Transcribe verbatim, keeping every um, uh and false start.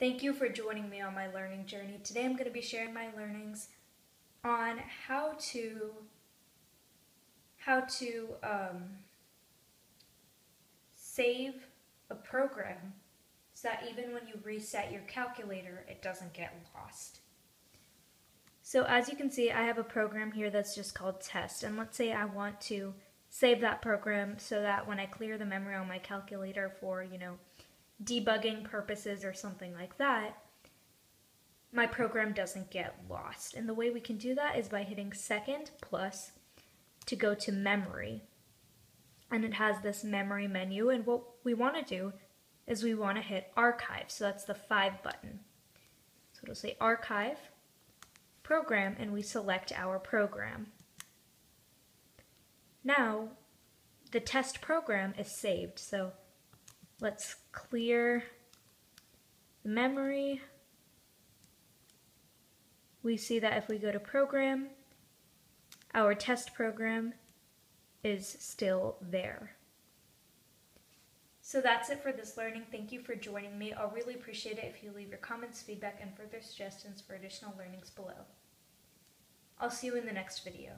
Thank you for joining me on my learning journey. Today I'm going to be sharing my learnings on how to how to um, save a program so that even when you reset your calculator, it doesn't get lost. So as you can see, I have a program here that's just called test, and let's say I want to save that program so that when I clear the memory on my calculator for, you know, debugging purposes or something like that, my program doesn't get lost. And the way we can do that is by hitting second plus to go to memory. And it has this memory menu, and what we want to do is we want to hit archive. So that's the five button. So it'll say archive, program, and we select our program. Now the test program is saved, so let's clear the memory. We see that if we go to program, our test program is still there. So that's it for this learning. Thank you for joining me. I'll really appreciate it if you leave your comments, feedback, and further suggestions for additional learnings below. I'll see you in the next video.